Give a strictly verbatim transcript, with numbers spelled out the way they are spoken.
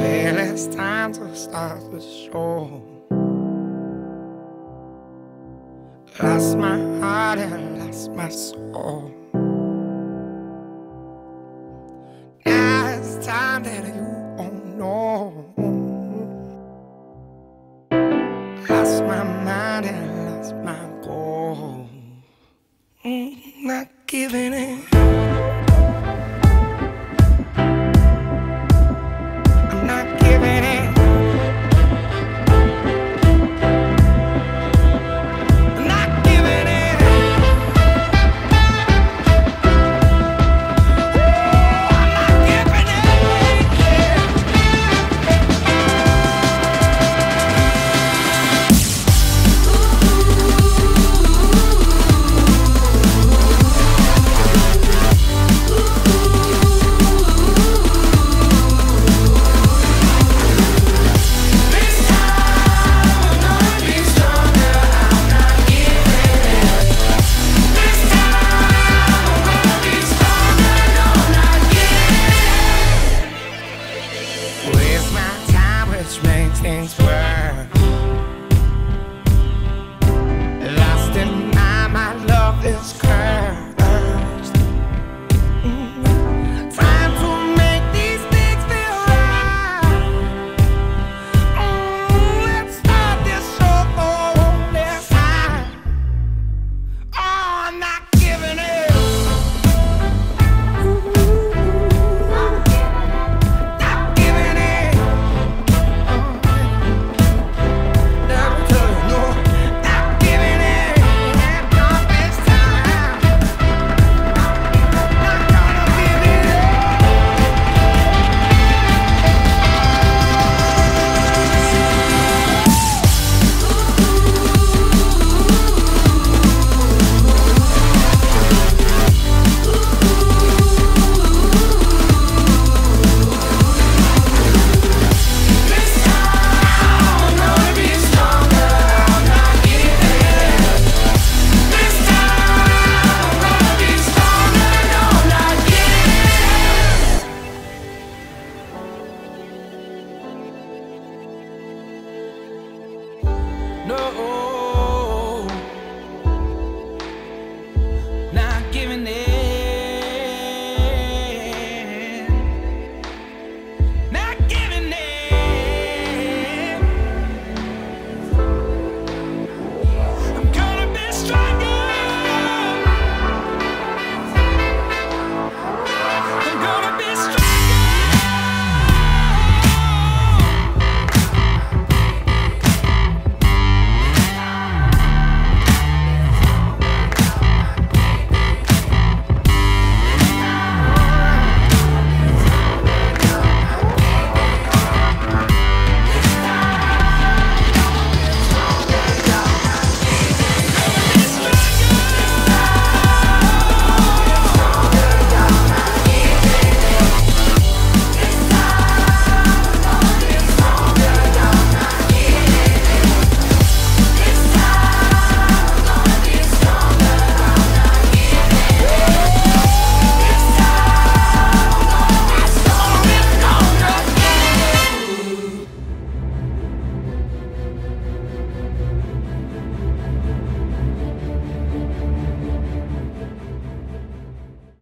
Well, it's time to start the show. Lost my heart and lost my soul. Now it's time that you won't know. Lost my mind and lost my goal. Mm, not giving in. Things were lost in my, my love is cursed. Mm-hmm. Time to make these things feel right. Mm, let's start this show on this high. Oh, I'm not giving it. No.